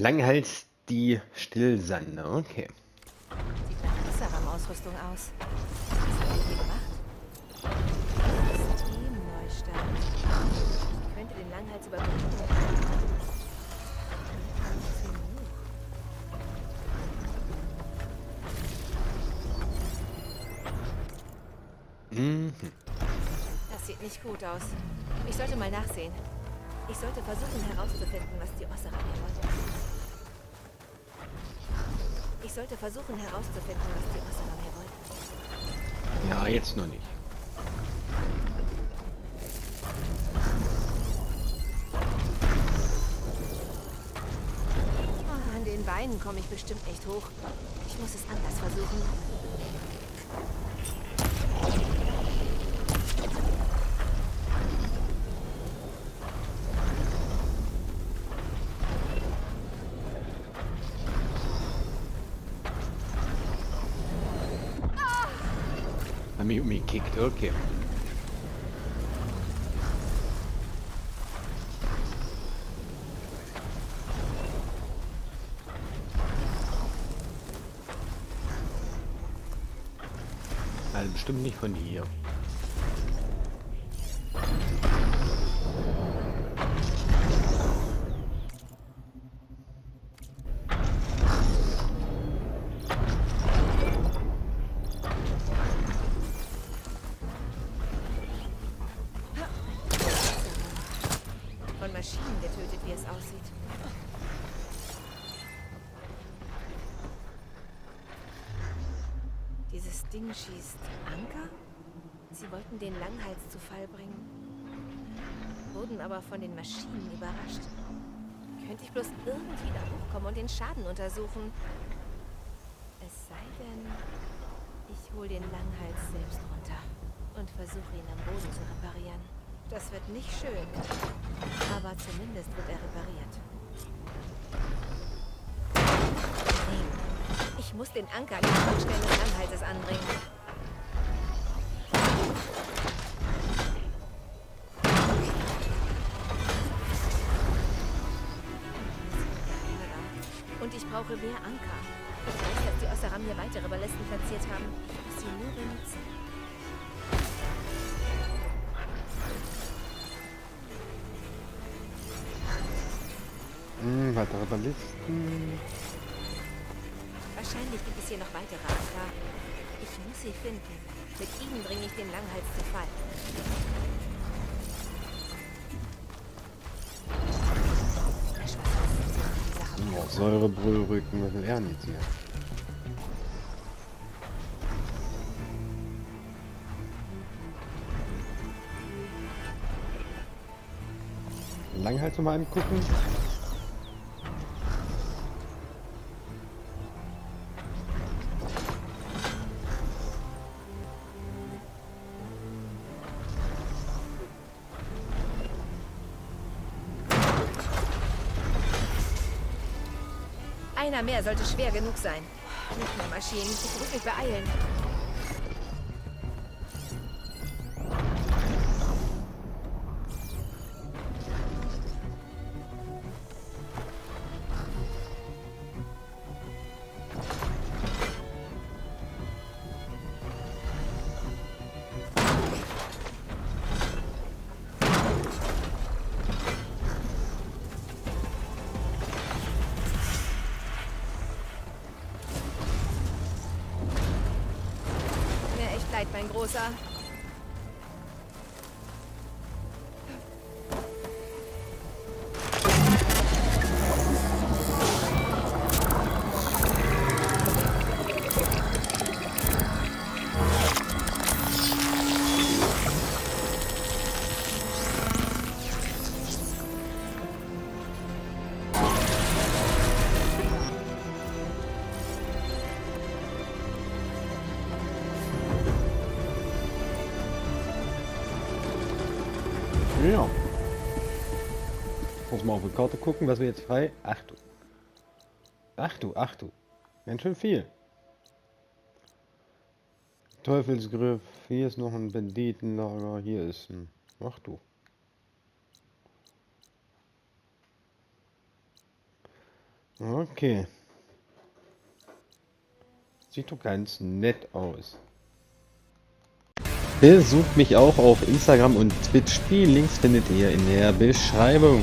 Langhals die Stillsande, okay. Sieht nach Kassaramausrüstung aus. Was haben die gemacht? Systemneustart. Ich könnte den Langhals überprüfen. Das sieht nicht gut aus. Ich sollte mal nachsehen. Ich sollte versuchen herauszufinden, was die Oseram hier wollte. Ja, jetzt noch nicht. Oh, an den Beinen komme ich bestimmt nicht hoch. Ich muss es anders versuchen. Mich kickt, okay. Also bestimmt nicht von hier. Maschinen getötet, wie es aussieht. Dieses Ding schießt Anker? Sie wollten den Langhals zu Fall bringen, wurden aber von den Maschinen überrascht. Könnte ich bloß irgendwie da hochkommen und den Schaden untersuchen? Es sei denn, ich hole den Langhals selbst runter und versuche ihn am Boden zu reparieren. Das wird nicht schön, aber zumindest wird er repariert. Ich muss den Anker an die Grundstelle des Anhaltes anbringen. Und ich brauche mehr Anker. Ich weiß, dass die Oseram hier weitere Ballesten platziert haben, dass sie nur benutzen. Weitere Ballisten. Wahrscheinlich gibt es hier noch weitere Anker. Ich muss sie finden. Mit ihnen bringe ich den Langhals zu Fall. Oh, Säurebrüllrücken, was lernen die hier? Langhals mal angucken. Einer mehr sollte schwer genug sein. Nicht mehr Maschinen, ich muss mich beeilen. Mein Großer. Ja. Muss mal auf die Karte gucken, was wir jetzt frei... Ach du. Ganz schön viel. Teufelsgriff. Hier ist noch ein Banditenlager. Hier ist ein... Ach du. Okay. Sieht doch ganz nett aus. Besucht mich auch auf Instagram und Twitch. Die Links findet ihr in der Beschreibung.